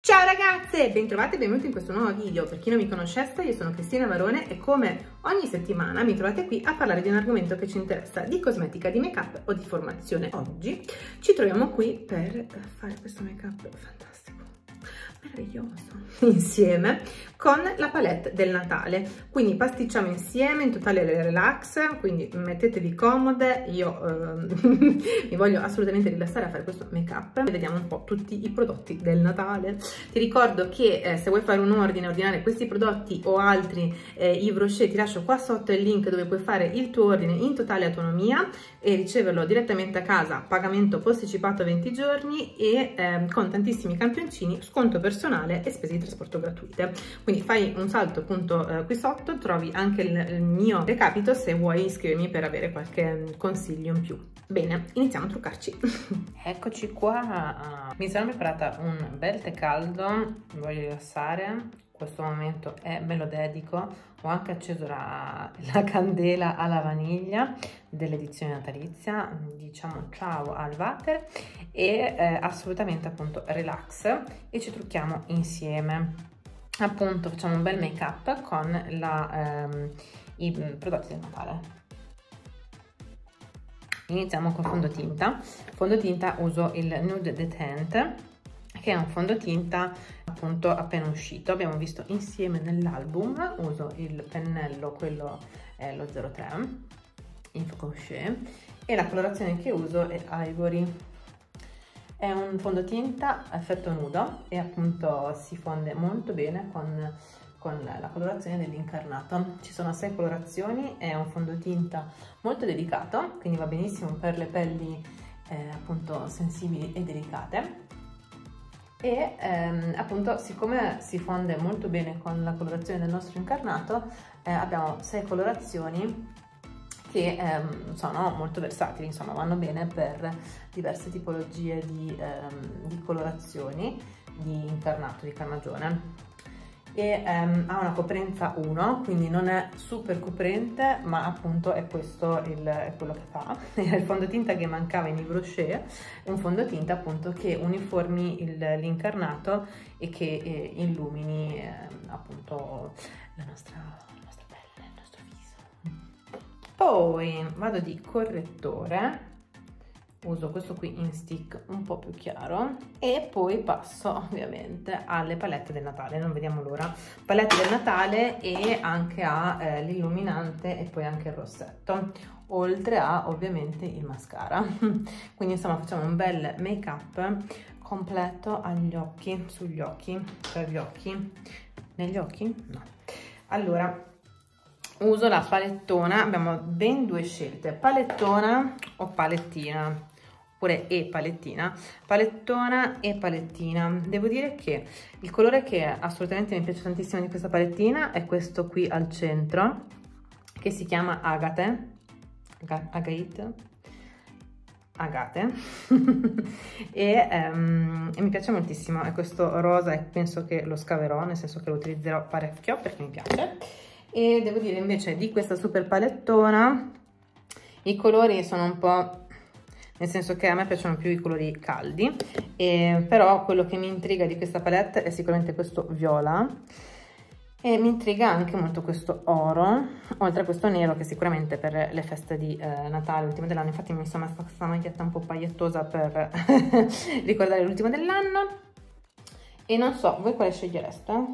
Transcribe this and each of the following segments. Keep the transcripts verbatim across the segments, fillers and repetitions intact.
Ciao ragazze, bentrovate e benvenuti in questo nuovo video. Per chi non mi conoscesse, io sono Cristina Varone e come ogni settimana mi trovate qui a parlare di un argomento che ci interessa, di cosmetica, di make up o di formazione. Oggi ci troviamo qui per fare questo make up fantastico, meraviglioso, insieme con la palette del Natale. Quindi pasticciamo insieme, in totale relax, quindi mettetevi comode. Io eh, mi voglio assolutamente rilassare a fare questo make up. Vediamo un po' tutti i prodotti del Natale. Ti ricordo che eh, se vuoi fare un ordine, ordinare questi prodotti o altri, eh, i brochet, ti lascio qua sotto il link dove puoi fare il tuo ordine in totale autonomia e riceverlo direttamente a casa, pagamento posticipato venti giorni e eh, con tantissimi campioncini, sconto per personale e spese di trasporto gratuite. Quindi fai un salto appunto eh, qui sotto, trovi anche il, il mio recapito se vuoi iscrivermi per avere qualche consiglio in più. Bene, iniziamo a truccarci. Eccoci qua, mi sono preparata un bel tè caldo, mi voglio rilassare. Questo momento è, me lo dedico. Ho anche acceso la, la candela alla vaniglia dell'edizione natalizia, diciamo ciao al water e eh, assolutamente appunto relax, e ci trucchiamo insieme, appunto facciamo un bel make up con la, ehm, i prodotti del Natale. Iniziamo con fondotinta. Fondotinta uso il Nude Detente, che è un fondotinta appunto appena uscito, abbiamo visto insieme nell'album. Uso il pennello, quello è lo zero tre in crochet, e la colorazione che uso è Ivory. È un fondotinta a effetto nudo e appunto si fonde molto bene con, con la colorazione dell'incarnato. Ci sono sei colorazioni, è un fondotinta molto delicato, quindi va benissimo per le pelli eh, appunto sensibili e delicate. E ehm, appunto, siccome si fonde molto bene con la colorazione del nostro incarnato, eh, abbiamo sei colorazioni che ehm, sono molto versatili, insomma vanno bene per diverse tipologie di, ehm, di colorazioni di incarnato, di carnagione. E ehm, ha una coprenza uno, quindi non è super coprente, ma appunto è questo il, è quello che fa. È il fondotinta che mancava nei brochet, un fondotinta appunto che uniformi l'incarnato e che eh, illumini eh, appunto la nostra, la nostra pelle, il nostro viso. Poi vado di correttore, uso questo qui in stick un po' più chiaro, e poi passo ovviamente alle palette del Natale, non vediamo l'ora. Palette del Natale e anche a eh, l'illuminante e poi anche il rossetto, oltre a ovviamente il mascara. Quindi insomma facciamo un bel make up completo agli occhi, sugli occhi, per gli occhi, negli occhi? No. Allora, uso la palettona, abbiamo ben due scelte, palettona o palettina, oppure e palettina, palettona e palettina. Devo dire che il colore che assolutamente mi piace tantissimo di questa palettina è questo qui al centro, che si chiama Agate, Agate, Agate, e, um, e mi piace moltissimo. È questo rosa e penso che lo scaverò, nel senso che lo utilizzerò parecchio perché mi piace. E devo dire invece di questa super palettona i colori sono un po', nel senso che a me piacciono più i colori caldi, e però quello che mi intriga di questa palette è sicuramente questo viola, e mi intriga anche molto questo oro, oltre a questo nero che sicuramente per le feste di eh, Natale, l'ultimo dell'anno. Infatti mi sono messa questa maglietta un po' pagliettosa per ricordare l'ultimo dell'anno. E non so, voi quale scegliereste?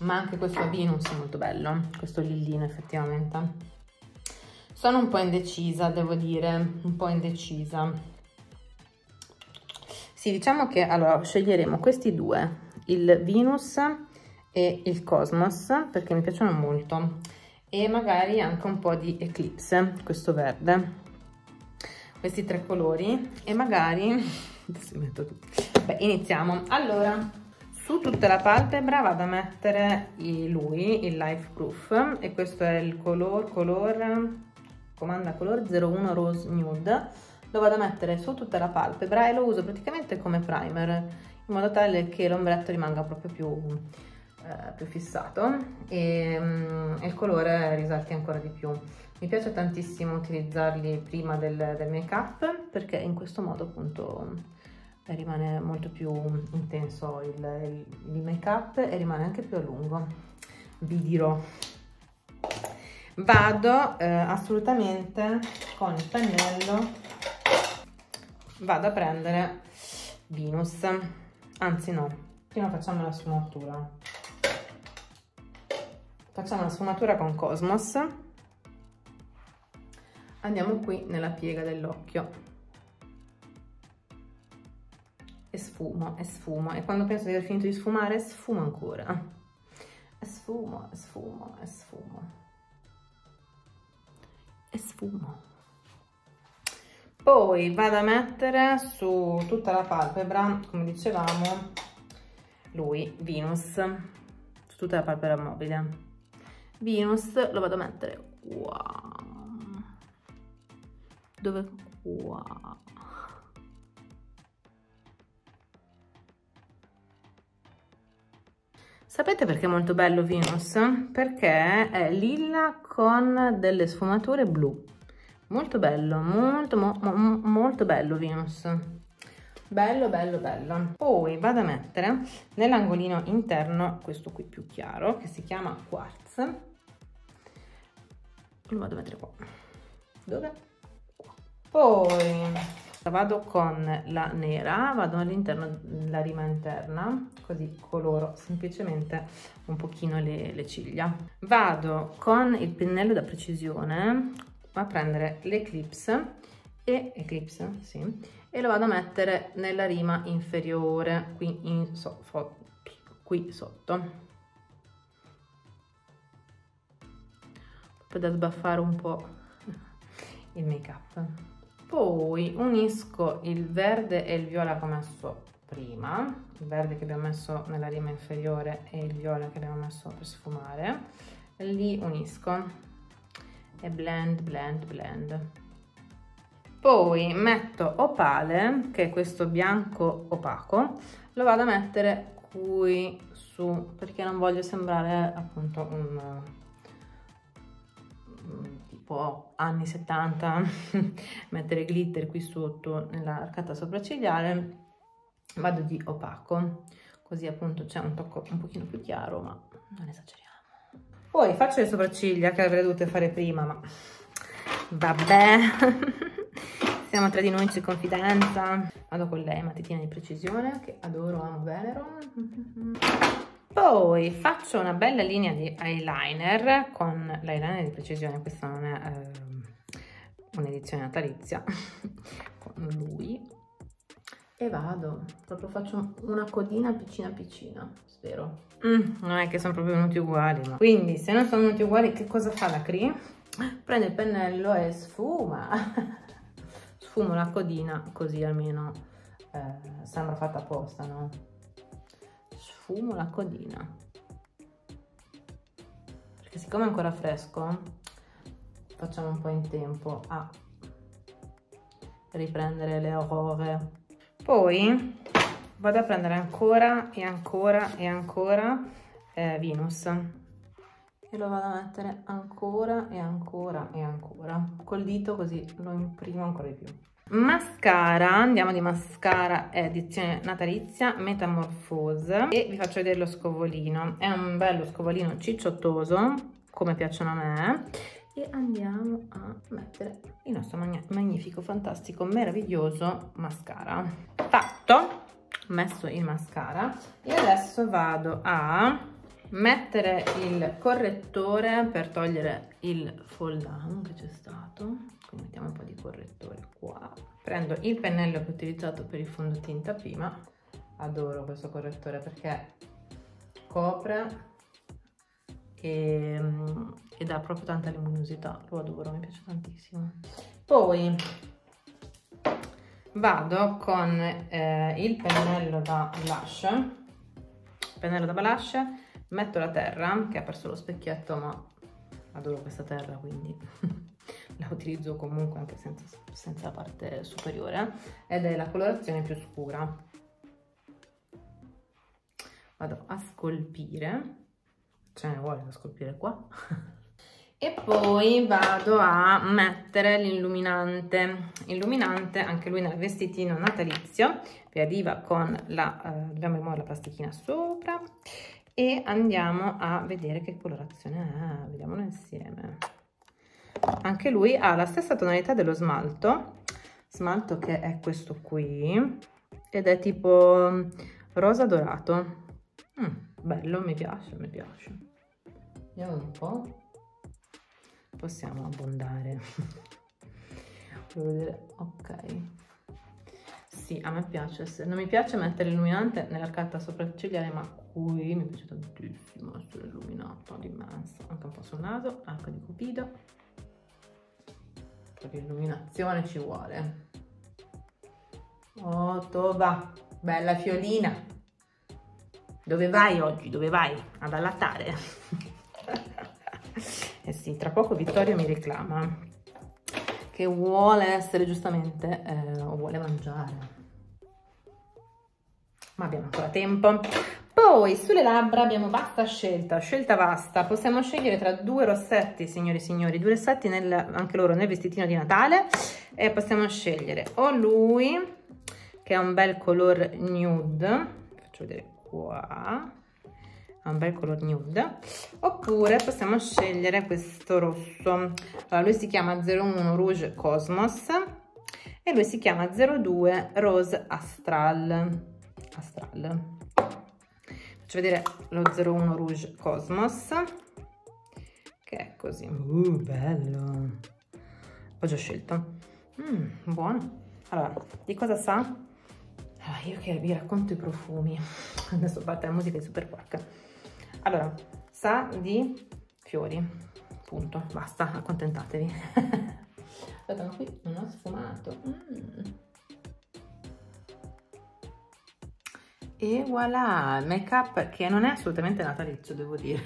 Ma anche questo Venus è molto bello, questo lillino effettivamente. Sono un po' indecisa, devo dire, un po' indecisa. Sì, diciamo che allora sceglieremo questi due, il Venus e il Cosmos, perché mi piacciono molto. E magari anche un po' di Eclipse, questo verde. Questi tre colori e magari... adesso li metto tutti. Beh, iniziamo. Allora... su tutta la palpebra vado a mettere lui, il Life Proof, e questo è il color, color comanda color zero uno Rose Nude. Lo vado a mettere su tutta la palpebra e lo uso praticamente come primer, in modo tale che l'ombretto rimanga proprio più, eh, più fissato e mm, il colore risalti ancora di più. Mi piace tantissimo utilizzarli prima del, del make up, perché in questo modo appunto e rimane molto più intenso il, il, il make up e rimane anche più a lungo, vi dirò. Vado eh, assolutamente con il pennello, vado a prendere Venus, anzi no, prima facciamo la sfumatura, facciamo la sfumatura con Cosmos, andiamo qui nella piega dell'occhio e sfumo e sfumo, e quando penso di aver finito di sfumare sfumo ancora, e sfumo e sfumo e sfumo e sfumo. Poi vado a mettere su tutta la palpebra, come dicevamo, lui Venus, su tutta la palpebra mobile Venus, lo vado a mettere qua, dove qua. Sapete perché è molto bello Venus? Perché è lilla con delle sfumature blu. Molto bello, molto, mo, mo, molto bello Venus. Bello, bello, bello. Poi vado a mettere nell'angolino interno questo qui più chiaro, che si chiama Quartz. Lo vado a mettere qua. Dove? Qua. Poi vado con la nera, vado all'interno della rima interna, così coloro semplicemente un pochino le, le ciglia. Vado con il pennello da precisione a prendere l'Eclipse e Eclipse, sì, e lo vado a mettere nella rima inferiore, qui, in so, fo, qui sotto, proprio da sbaffare un po' il make up. Poi unisco il verde e il viola come messo prima, il verde che abbiamo messo nella rima inferiore e il viola che abbiamo messo per sfumare, li unisco e blend, blend, blend. Poi metto Opale, che è questo bianco opaco, lo vado a mettere qui su, perché non voglio sembrare appunto un... tipo anni settanta, mettere glitter qui sotto nell'arcata sopraccigliare, vado di opaco, così appunto c'è un tocco un pochino più chiaro, ma non esageriamo. Poi faccio le sopracciglia, che avrei dovuto fare prima, ma vabbè, siamo tra di noi, c'è confidenza. Vado con lei, matita di precisione, che adoro, amo, venero. Poi faccio una bella linea di eyeliner con l'eyeliner di precisione, questa non è eh, un'edizione natalizia, con lui, e vado, proprio faccio una codina piccina piccina, spero. Mm, non è che sono proprio venuti uguali, ma... Quindi se non sono venuti uguali, che cosa fa la Cri? Prende il pennello e sfuma, sfumo la codina, così almeno eh, sembra fatta apposta, no? Sfumo la codina, perché siccome è ancora fresco facciamo un po' in tempo a riprendere le aurore. Poi vado a prendere ancora e ancora e ancora eh, Venus, e lo vado a mettere ancora e ancora e ancora col dito, così lo imprimo ancora di più. Mascara, andiamo di mascara, è edizione natalizia, Metamorfose, e vi faccio vedere lo scovolino, è un bello scovolino cicciottoso, come piacciono a me, e andiamo a mettere il nostro magnifico, fantastico, meraviglioso mascara. Fatto, messo il mascara, e adesso vado a mettere il correttore per togliere il fall down che c'è stato. Quindi mettiamo un po' di correttore qua, prendo il pennello che ho utilizzato per il fondotinta prima, adoro questo correttore perché copre e, e dà proprio tanta luminosità, lo adoro, mi piace tantissimo. Poi vado con eh, il pennello da blush, pennello da blush, metto la terra che ha perso lo specchietto, ma adoro questa terra, quindi la utilizzo comunque anche senza, senza la parte superiore, ed è la colorazione più scura. Vado a scolpire, ce ne vuole da scolpire qua, E poi vado a mettere l'illuminante, illuminante anche lui nel vestitino natalizio, vi arriva con la, eh, dobbiamo rimuovere la plastichina sopra e andiamo a vedere che colorazione è, vediamolo insieme. Anche lui ha la stessa tonalità dello smalto, smalto che è questo qui ed è tipo rosa dorato, mm, bello, mi piace, mi piace. Vediamo un po'. Possiamo abbondare. Ok, sì, a me piace, non mi piace mettere l'illuminante nell'arcata sopraccigliare, ma qui mi piace tantissimo essere illuminato d'immenso, anche un po' sul naso, anche di cupido, perché illuminazione ci vuole. Oh Toba, bella fiolina, dove vai oggi? Dove vai? Ad allattare? Eh sì, tra poco Vittorio mi reclama che vuole essere giustamente, eh, o vuole mangiare, ma abbiamo ancora tempo. Poi sulle labbra abbiamo vasta scelta, scelta vasta, possiamo scegliere tra due rossetti, signori e signori, due rossetti nel, anche loro nel vestitino di Natale, e possiamo scegliere o lui che ha un bel color nude, faccio vedere qua, ha un bel color nude, oppure possiamo scegliere questo rosso. Allora, lui si chiama zero uno Rouge Cosmos e lui si chiama zero due Rose Astral. Astral. Faccio vedere lo zero uno Rouge Cosmos, che è così. Uh, bello! Ho già scelto. Mm, buono. Allora, di cosa sa? Allora, io che vi racconto i profumi. Adesso parte la musica di Super Quark. Allora, sa di fiori, punto, basta, accontentatevi. Aspetta, ma qui non ho sfumato. Mm. E voilà, il make-up che non è assolutamente natalizio, devo dire.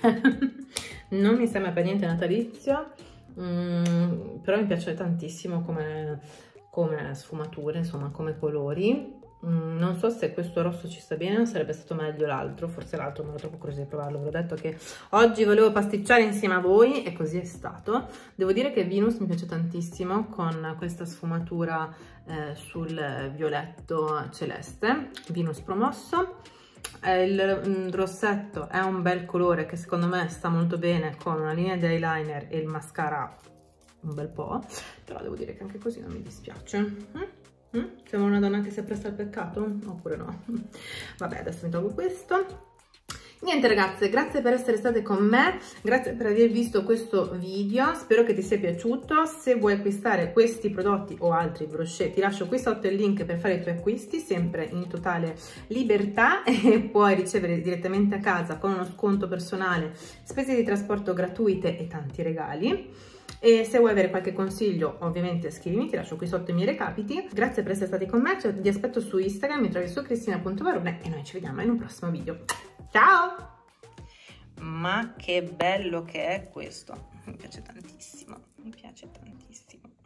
Non mi sembra per niente natalizio, mm, però mi piace tantissimo come, come sfumature, insomma, come colori. Non so se questo rosso ci sta bene, non sarebbe stato meglio l'altro, forse l'altro non ero troppo curiosa di provarlo, ve l'ho detto che oggi volevo pasticciare insieme a voi e così è stato. Devo dire che Venus mi piace tantissimo con questa sfumatura eh, sul violetto celeste, Venus promosso. Eh, il, il rossetto è un bel colore che secondo me sta molto bene con una linea di eyeliner e il mascara un bel po', però devo dire che anche così non mi dispiace. Mm? Siamo una donna che si appresta al peccato? Oppure no? Vabbè, adesso mi tolgo questo. Niente ragazze, grazie per essere state con me, grazie per aver visto questo video, spero che ti sia piaciuto. Se vuoi acquistare questi prodotti o altri brochet, ti lascio qui sotto il link per fare i tuoi acquisti, sempre in totale libertà, e puoi ricevere direttamente a casa con uno sconto personale, spese di trasporto gratuite e tanti regali. E se vuoi avere qualche consiglio, ovviamente scrivimi, ti lascio qui sotto i miei recapiti. Grazie per essere stati con me, cioè, ti aspetto su Instagram, mi trovi su cristina punto varone e noi ci vediamo in un prossimo video. Ciao! Ma che bello che è questo, mi piace tantissimo, mi piace tantissimo.